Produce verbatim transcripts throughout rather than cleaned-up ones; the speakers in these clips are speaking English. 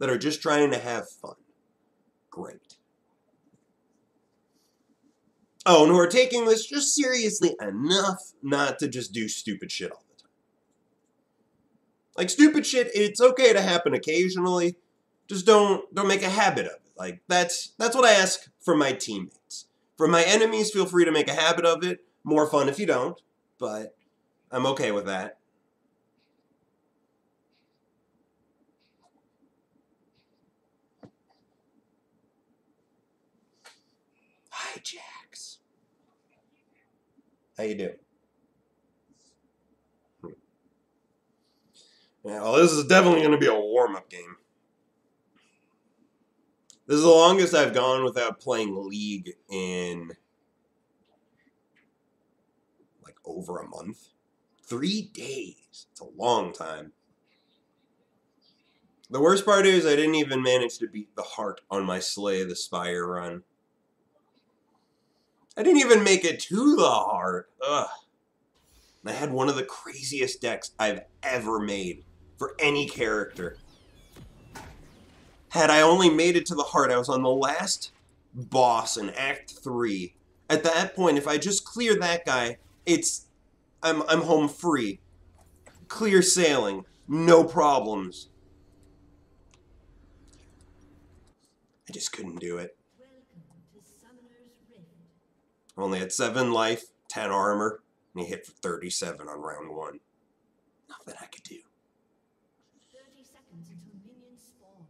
that are just trying to have fun. Great. Oh, and who are taking this just seriously enough not to just do stupid shit all the time. Like, stupid shit, it's okay to happen occasionally. Just don't don't make a habit of it. Like, that's that's what I ask from my teammates. From my enemies, feel free to make a habit of it. More fun if you don't, but I'm okay with that. Hi, Jax. How you doing? Hmm. Yeah, well, this is definitely going to be a warm-up game. This is the longest I've gone without playing League in like over a month. Three days. It's a long time. The worst part is I didn't even manage to beat the heart on my Slay the Spire run. I didn't even make it to the heart. Ugh. I had one of the craziest decks I've ever made for any character. Had I only made it to the heart, I was on the last boss in Act three. At that point, if I just clear that guy, it's... I'm, I'm home free. Clear sailing. No problems. I just couldn't do it. I only had seven life, ten armor, and he hit for thirty-seven on round one. Nothing I could do.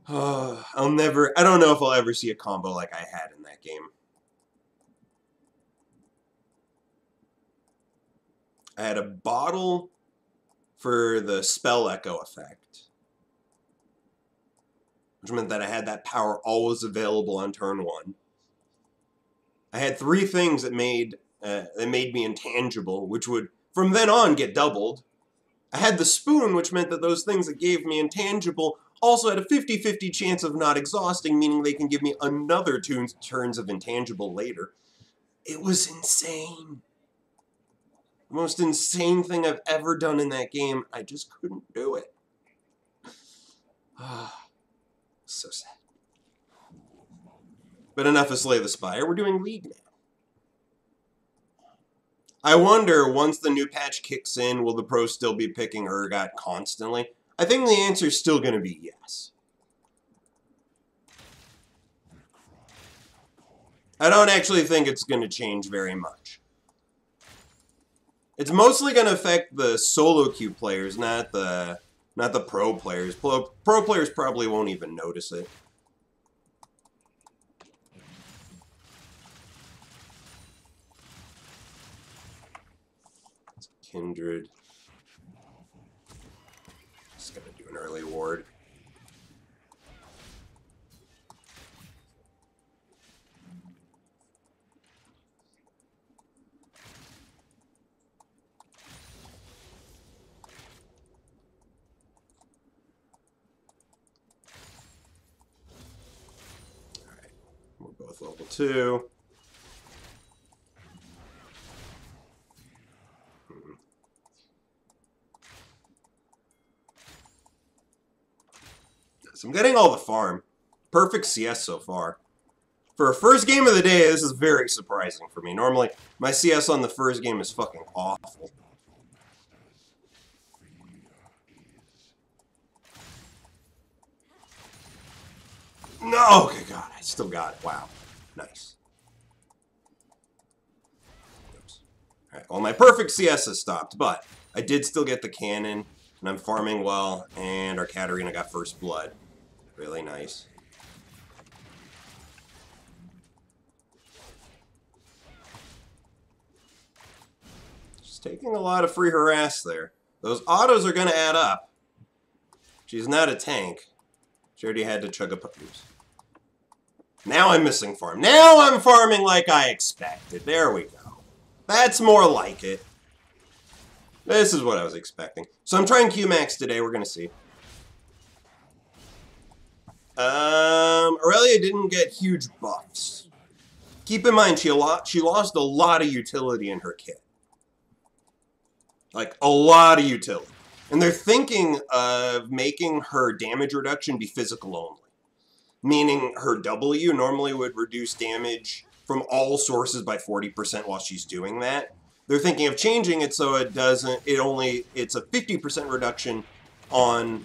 Oh, I'll never, I don't know if I'll ever see a combo like I had in that game. I had a bottle for the spell echo effect, which meant that I had that power always available on turn one. I had three things that made, uh, that made me intangible, which would, from then on, get doubled. I had the spoon, which meant that those things that gave me intangible also had a fifty fifty chance of not exhausting, meaning they can give me another two turns of intangible later. It was insane. The most insane thing I've ever done in that game. I just couldn't do it. Ah, so sad. But enough of Slay the Spire. We're doing League now. I wonder, once the new patch kicks in, will the pros still be picking Urgot constantly? I think the answer is still going to be yes. I don't actually think it's going to change very much. It's mostly going to affect the solo queue players, not the not the pro players. Pro, pro players probably won't even notice it. It's Kindred. An early ward. All right, we're both level two. So I'm getting all the farm. Perfect C S so far. For a first game of the day, this is very surprising for me. Normally, my C S on the first game is fucking awful. No! Okay, God, I still got it. Wow. Nice. Oops. All right, well, my perfect C S has stopped, but I did still get the cannon, and I'm farming well, and our Katarina got first blood. Really nice. She's taking a lot of free harass there. Those autos are going to add up. She's not a tank. She already had to chug a poops. Now I'm missing farm. Now I'm farming like I expected. There we go. That's more like it. This is what I was expecting. So I'm trying Q max today. We're going to see. Um, Aurelia didn't get huge buffs. Keep in mind, she a lot she lost a lot of utility in her kit. Like, a lot of utility. And they're thinking of making her damage reduction be physical only. Meaning her W normally would reduce damage from all sources by forty percent while she's doing that. They're thinking of changing it so it doesn't, it only, it's a fifty percent reduction on,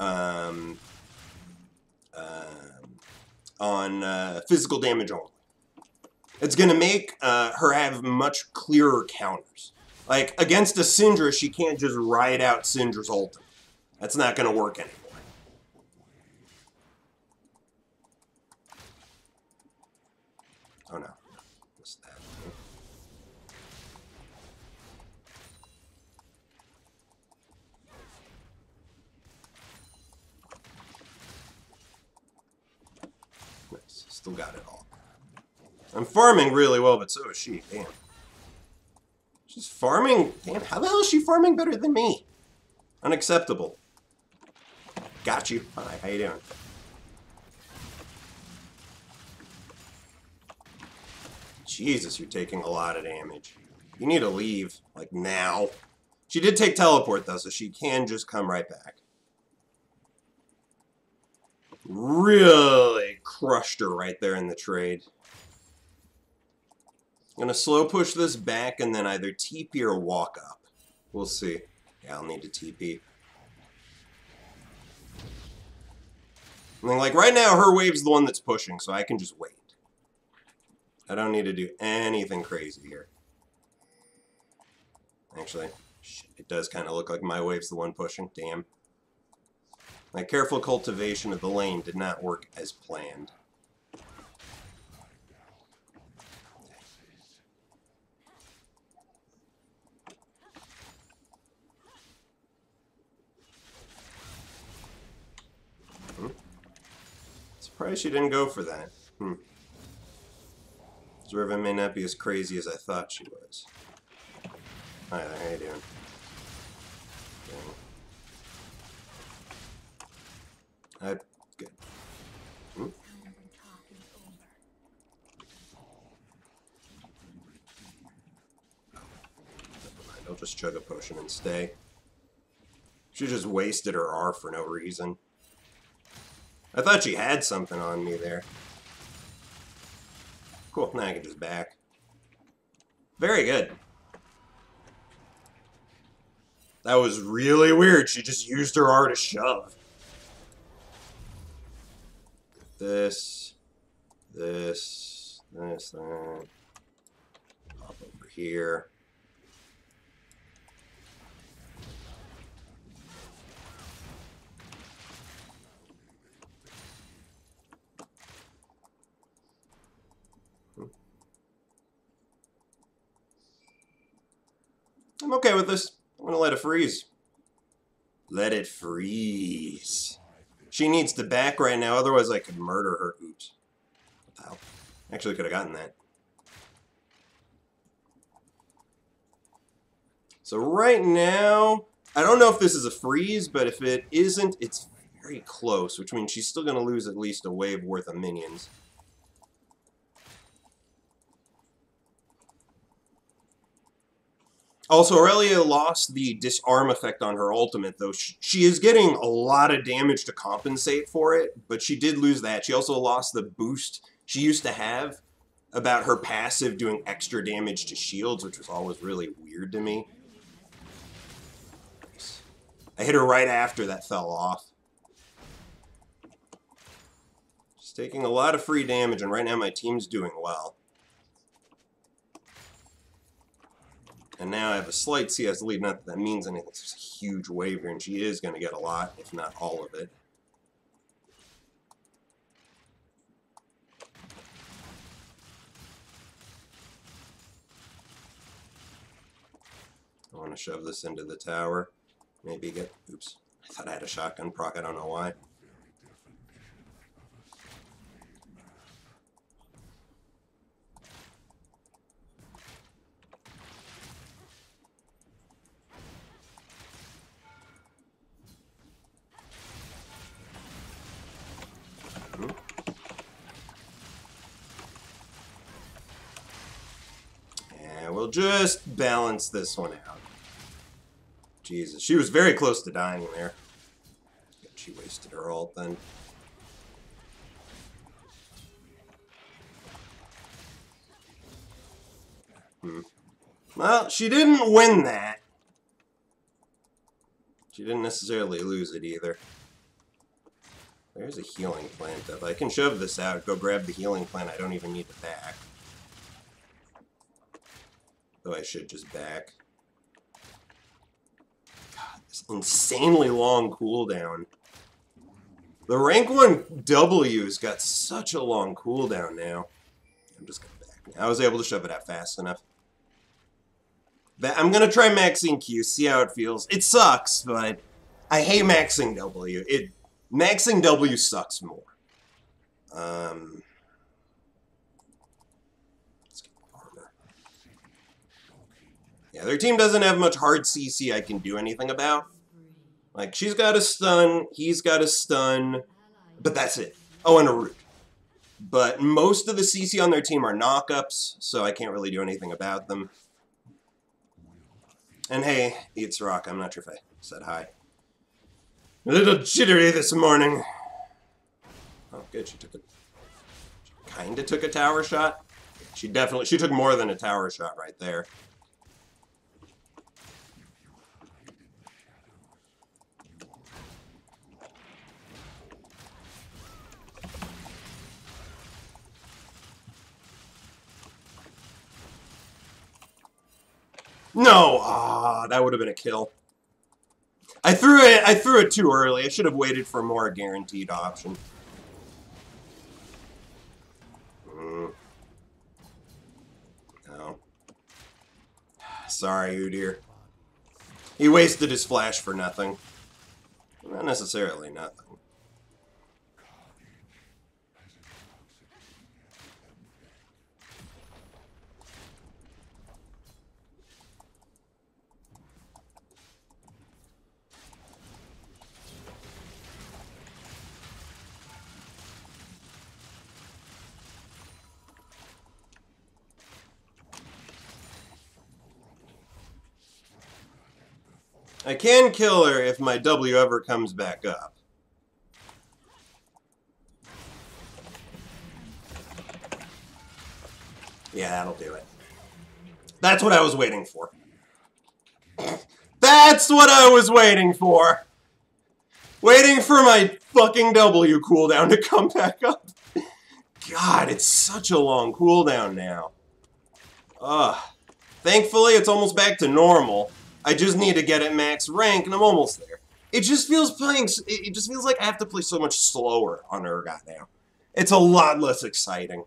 um, uh, on uh, physical damage only. It's going to make uh, her have much clearer counters. Like, against a Syndra, she can't just ride out Syndra's ultimate. That's not going to work anymore. Oh no. Missed that. Nice. Still got it all. I'm farming really well, but so is she. Damn. She's farming. Damn, how the hell is she farming better than me? Unacceptable. Got you. Hi, how you doing? Jesus, you're taking a lot of damage. You need to leave, like, now. She did take teleport, though, so she can just come right back. Really crushed her right there in the trade. I'm going to slow push this back and then either T P or walk up. We'll see. Yeah, I'll need to T P. And then, like, right now, her wave's the one that's pushing, so I can just wait. I don't need to do anything crazy here. Actually, it does kind of look like my wave's the one pushing. Damn. My careful cultivation of the lane did not work as planned. Surprised she didn't go for that. Hmm. Riven may not be as crazy as I thought she was. Hi there, how you doing? I good. Hmm? I'll just chug a potion and stay. She just wasted her R for no reason. I thought she had something on me there. Cool, now I can just back. Very good. That was really weird. She just used her R to shove. This, this, this, that. Pop over here. I'm okay with this. I'm gonna let it freeze. Let it freeze. She needs to back right now, otherwise I could murder her. Oops. What the hell? Actually could have gotten that. So right now, I don't know if this is a freeze, but if it isn't, it's very close, which means she's still gonna lose at least a wave worth of minions. Also, Aurelia lost the disarm effect on her ultimate, though. She, she is getting a lot of damage to compensate for it, but she did lose that. She also lost the boost she used to have about her passive doing extra damage to shields, which was always really weird to me. I hit her right after that fell off. She's taking a lot of free damage, and right now my team's doing well. And now I have a slight C S lead, not that that means anything. It's a huge wave here, and she is going to get a lot, if not all of it. I want to shove this into the tower. Maybe get... Oops. I thought I had a shotgun proc. I don't know why. Just balance this one out. Jesus, she was very close to dying there. She wasted her ult then. Hmm. Well, she didn't win that. She didn't necessarily lose it either. There's a healing plant up. I can shove this out, go grab the healing plant. I don't even need to back. Though I should just back. God, this insanely long cooldown. The rank one W's got such a long cooldown now. I'm just gonna back now. I was able to shove it out fast enough. But I'm gonna try maxing Q, see how it feels. It sucks, but I hate maxing W. It Maxing W sucks more. Um, let's get armor. Yeah, their team doesn't have much hard C C I can do anything about. Like, she's got a stun, he's got a stun, but that's it. Oh, and a root. But most of the C C on their team are knockups, so I can't really do anything about them. And hey, it's Rock. I'm not sure if I said hi. A little jittery this morning. Oh, good. She took a... She kinda took a tower shot. She definitely... She took more than a tower shot right there. No! Ah, that would have been a kill. I threw it. I threw it too early. I should have waited for a more guaranteed option. Mm. No. Sorry, Udyr. He wasted his flash for nothing. Not necessarily nothing. I can kill her if my W ever comes back up. Yeah, that'll do it. That's what I was waiting for. That's what I was waiting for! Waiting for my fucking W cooldown to come back up. God, it's such a long cooldown now. Ugh. Thankfully, it's almost back to normal. I just need to get at max rank, and I'm almost there. It just feels playing. It just feels like I have to play so much slower on Urgot now. It's a lot less exciting.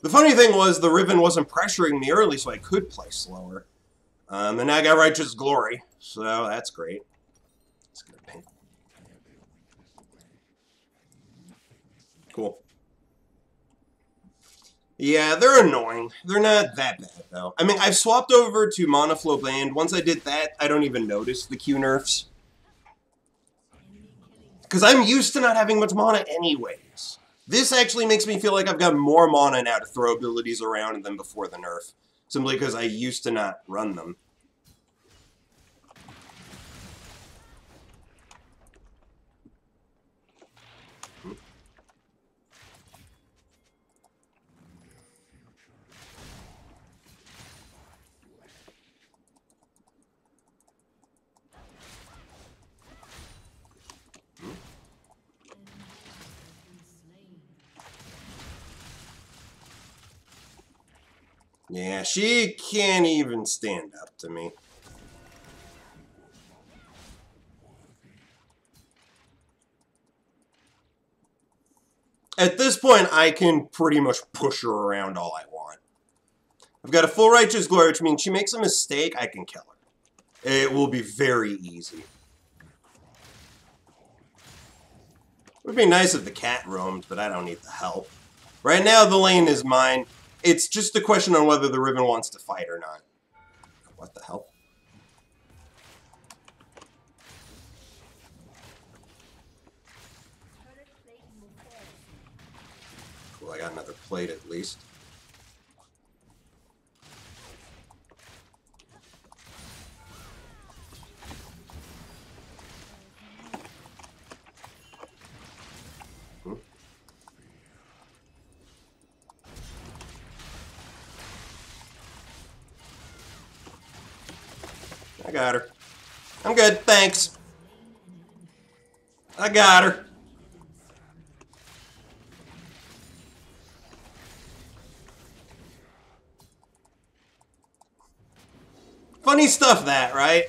The funny thing was, the Riven wasn't pressuring me early, so I could play slower. Um, and now I got Righteous Glory, so that's great. Let's get a pink. Cool. Yeah, they're annoying. They're not that bad, though. I mean, I've swapped over to Mana Flow Band. Once I did that, I don't even notice the Q nerfs. Because I'm used to not having much mana anyways. This actually makes me feel like I've got more mana now to throw abilities around than before the nerf. Simply because I used to not run them. Yeah, she can't even stand up to me. At this point, I can pretty much push her around all I want. I've got a full Righteous Glory, which means she makes a mistake, I can kill her. It will be very easy. It would be nice if the cat roamed, but I don't need the help. Right now, the lane is mine. It's just a question on whether the Riven wants to fight or not. What the hell? Cool, I got another plate at least. I got her. I'm good, thanks. I got her. Funny stuff that, right?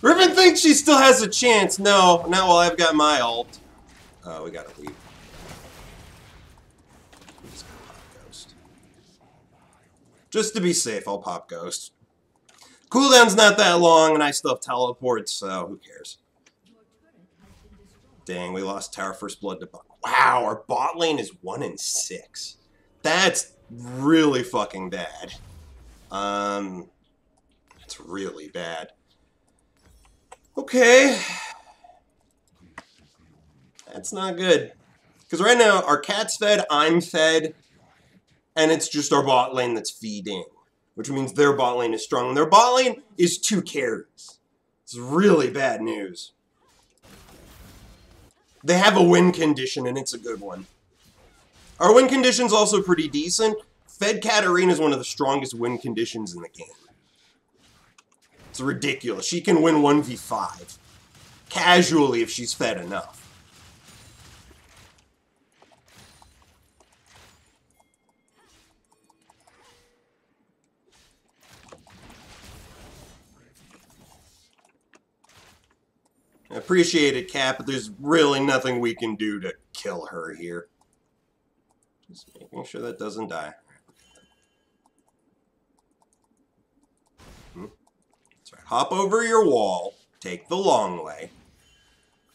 Riven thinks she still has a chance. No, not while I've got my ult. Oh, we gotta leave. I'm just gonna pop Ghost. Just to be safe, I'll pop Ghost. Cooldown's not that long, and I still have teleport, so who cares? Dang, we lost Tower First Blood to bot. Wow, our bot lane is one in six. That's really fucking bad. Um, that's really bad. Okay. That's not good. Because right now, our cat's fed, I'm fed, and it's just our bot lane that's feeding. Which means their bot lane is strong. And their bot lane is two carries. It's really bad news. They have a win condition, and it's a good one. Our win condition's also pretty decent. Fed Katarina is one of the strongest win conditions in the game. It's ridiculous. She can win one v five. Casually, if she's fed enough. I appreciate it, Cap, but there's really nothing we can do to kill her here. Just making sure that doesn't die. Hmm. That's right. Hop over your wall. Take the long way.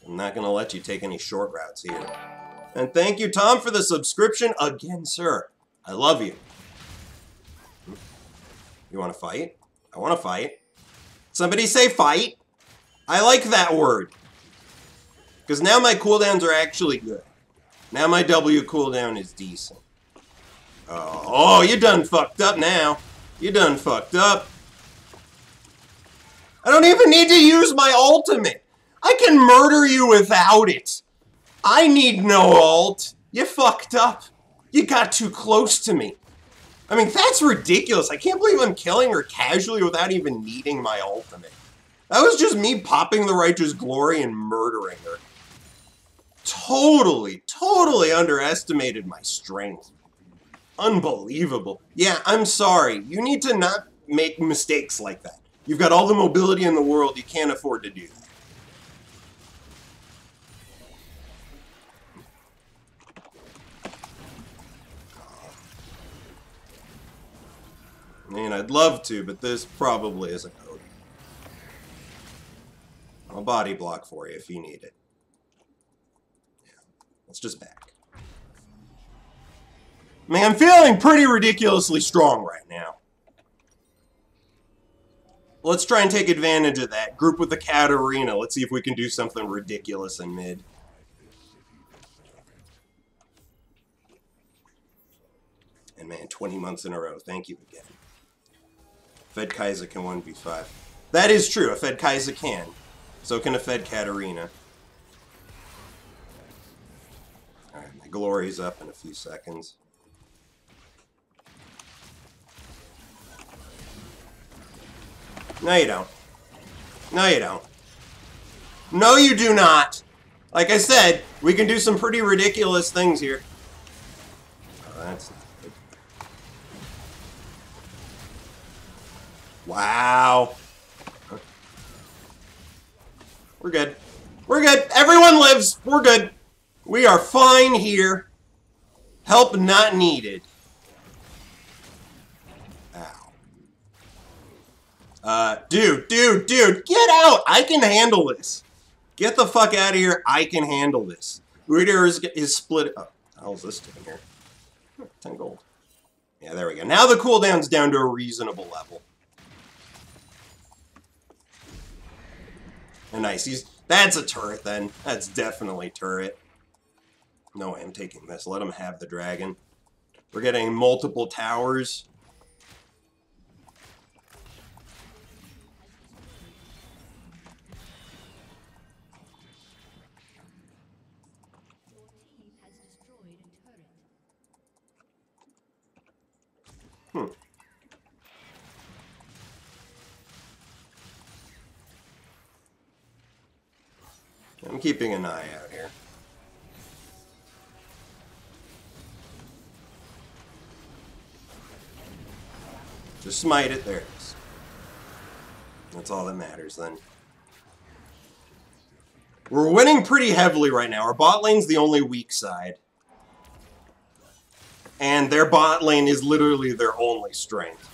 I'm not going to let you take any short routes here. And thank you, Tom, for the subscription again, sir. I love you. Hmm. You want to fight? I want to fight. Somebody say fight. I like that word. Because now my cooldowns are actually good. Now my W cooldown is decent. Oh, oh, you done fucked up now. You done fucked up. I don't even need to use my ultimate. I can murder you without it. I need no ult. You fucked up. You got too close to me. I mean, that's ridiculous. I can't believe I'm killing her casually without even needing my ultimate. That was just me popping the Righteous Glory and murdering her. Totally, totally underestimated my strength. Unbelievable. Yeah, I'm sorry. You need to not make mistakes like that. You've got all the mobility in the world. You can't afford to do that. I mean, I'd love to, but this probably isn't okay. I'll body block for you if you need it. Yeah, let's just back. I mean, I'm feeling pretty ridiculously strong right now. Let's try and take advantage of that. Group with the Katarina. Let's see if we can do something ridiculous in mid. And man, twenty months in a row. Thank you again. Fed Kaisa can one v five. That is true. A Fed Kaisa can. So can a Fed Katarina. Alright, my glory's up in a few seconds. No, you don't. No, you don't. No, you do not! Like I said, we can do some pretty ridiculous things here. Oh, that's not good. Wow. We're good. We're good. Everyone lives. We're good. We are fine here. Help not needed. Ow. Uh, dude, dude, dude, get out. I can handle this. Get the fuck out of here. I can handle this. Reader is, is split up. Oh, how's this doing here? Oh, ten gold. Yeah, there we go. Now the cooldown's down to a reasonable level. Oh, nice. He's, that's a turret, then. That's definitely turret. No, I'm taking this. Let him have the dragon. We're getting multiple towers. Hmm. I'm keeping an eye out here. Just smite it. There it is. That's all that matters then. We're winning pretty heavily right now. Our bot lane's the only weak side. And their bot lane is literally their only strength.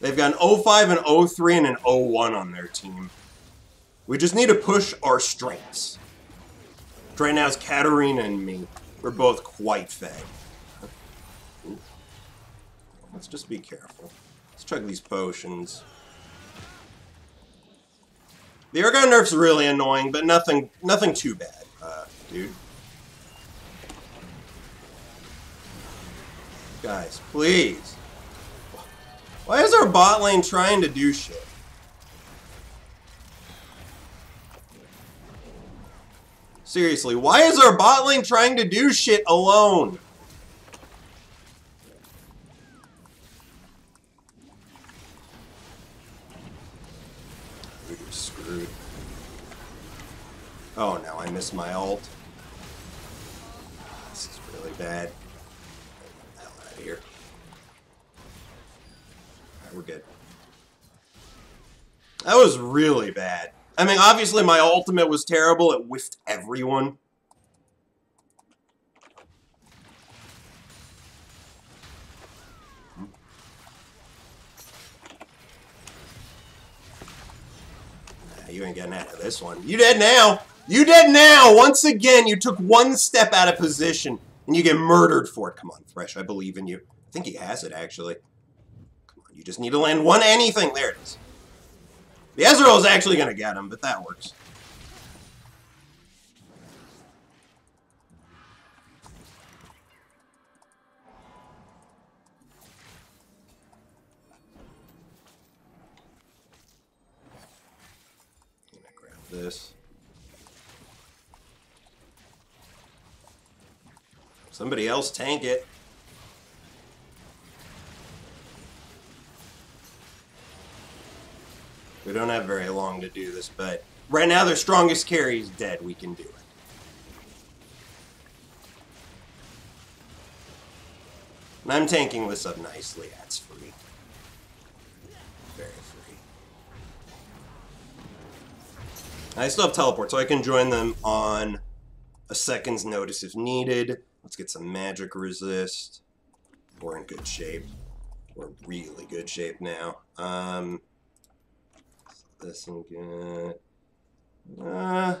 They've got an oh five, an oh three, and an oh one on their team. We just need to push our strengths. Right now it's Katarina and me. We're both quite fed. Let's just be careful. Let's chug these potions. The Urgot nerf's really annoying, but nothing nothing too bad, uh, dude. Guys, please. Why is our bot lane trying to do shit? Seriously, why is our bot lane trying to do shit alone? Oh no, I missed my ult. This is really bad. Get the hell out of here. Alright, we're good. That was really bad. I mean, obviously my ultimate was terrible. It whiffed everyone. Nah, you ain't getting out of this one. You dead now! You dead now! Once again, you took one step out of position, and you get murdered for it. Come on, Thresh, I believe in you. I think he has it, actually. Come on, you just need to land one anything. There it is. The Ezreal is actually going to get him, but that works. I'm going to grab this. Somebody else tank it. We don't have very long to do this, but right now their strongest carry is dead. We can do it. And I'm tanking this up nicely. That's free. Very free. I still have teleport, so I can join them on a second's notice if needed. Let's get some magic resist. We're in good shape. We're in really good shape now. Um, this and get... Uh,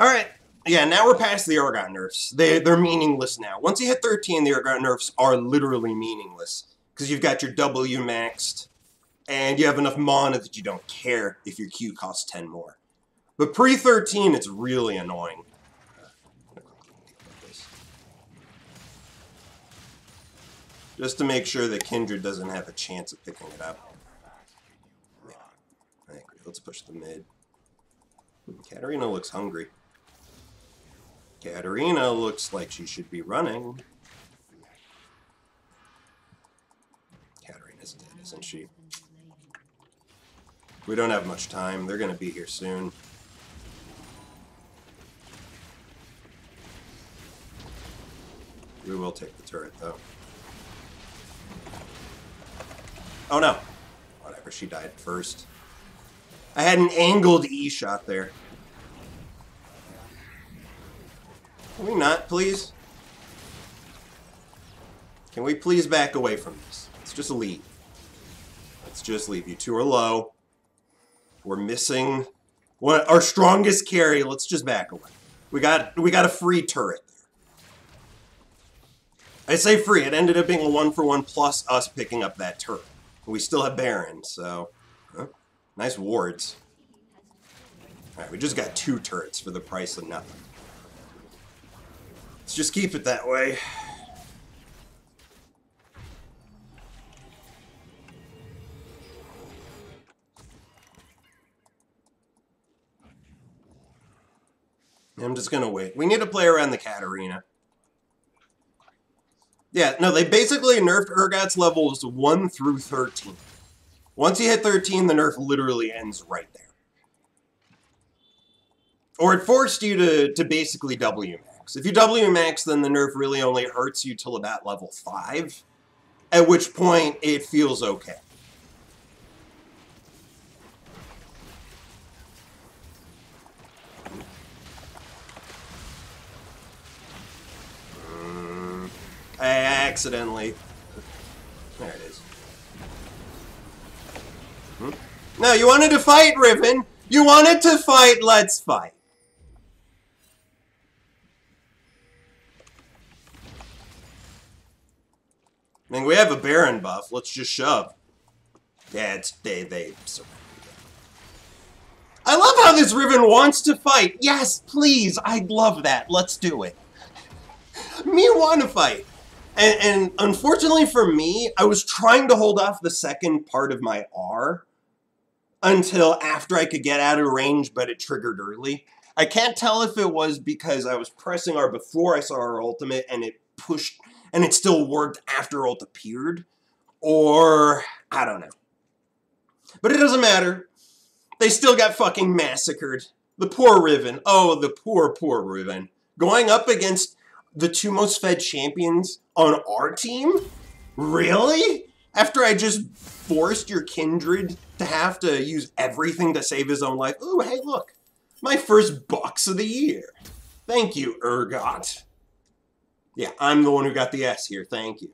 Alright. Yeah, now we're past the Urgot nerfs. They, they're meaningless now. Once you hit thirteen, the Urgot nerfs are literally meaningless. Because you've got your W maxed, and you have enough mana that you don't care if your Q costs ten more. But pre thirteen, it's really annoying. Just to make sure that Kindred doesn't have a chance of picking it up. Yeah, I agree. Let's push the mid. Katarina looks hungry. Katarina looks like she should be running. Katarina's dead, isn't she? We don't have much time. They're going to be here soon. We will take the turret, though. Oh, no. Whatever, she died first. I had an angled E shot there. Can we not, please? Can we please back away from this? Let's just leave. Let's just leave. You two are low. We're missing what our strongest carry. Let's just back away. We got we got a free turret there. I say free. It ended up being a one for one plus us picking up that turret. We still have Baron, so huh? Nice wards. All right, we just got two turrets for the price of nothing. Let's just keep it that way. I'm just going to wait. We need to play around the Katarina. Yeah, no, they basically nerfed Urgot's levels one through thirteen. Once you hit thirteen, the nerf literally ends right there. Or it forced you to, to basically W max. If you W max, then the nerf really only hurts you till about level five, at which point it feels okay. Mm, I accidentally... There it is. Hmm? No, you wanted to fight, Riven! You wanted to fight, let's fight! I mean, we have a Baron buff. Let's just shove. Yeah, it's, they, they surrender. I love how this Riven wants to fight. Yes, please. I'd love that. Let's do it. Me want to fight. And, and unfortunately for me, I was trying to hold off the second part of my R until after I could get out of range, but it triggered early. I can't tell if it was because I was pressing R before I saw her ultimate and it pushed... and it still worked after ult appeared, or I don't know. But it doesn't matter. They still got fucking massacred. The poor Riven. Oh, the poor, poor Riven. Going up against the two most fed champions on our team? Really? After I just forced your Kindred to have to use everything to save his own life? Ooh, hey, look. My first box of the year. Thank you, Urgot. Yeah, I'm the one who got the S here. Thank you.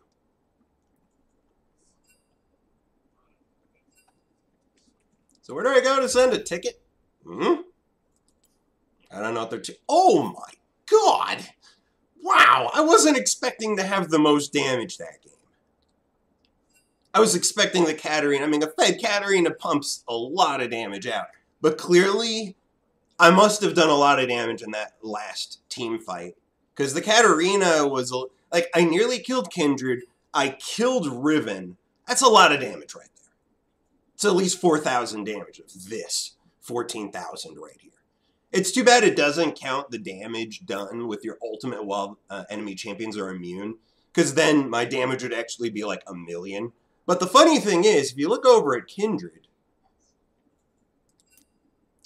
So where do I go to send a ticket? Mm-hmm. I don't know what they're... Oh my god! Wow, I wasn't expecting to have the most damage that game. I was expecting the Katarina. I mean, the fed Katarina pumps a lot of damage out. But clearly, I must have done a lot of damage in that last team fight. Because the Katarina was, like, I nearly killed Kindred, I killed Riven. That's a lot of damage right there. It's at least four thousand damage of this fourteen thousand right here. It's too bad it doesn't count the damage done with your ultimate while uh, enemy champions are immune, because then my damage would actually be like a million. But the funny thing is, if you look over at Kindred...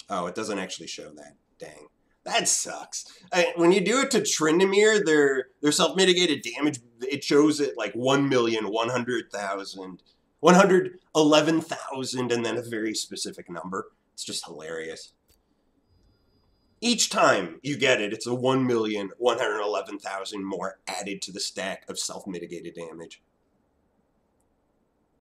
Oh, it doesn't actually show that. Dang. That sucks. I, when you do it to Tryndamere, their their self-mitigated damage, it shows it like one million, one hundred thousand, one hundred eleven thousand, and then a very specific number. It's just hilarious. Each time you get it, it's a one million, one hundred eleven thousand more added to the stack of self-mitigated damage.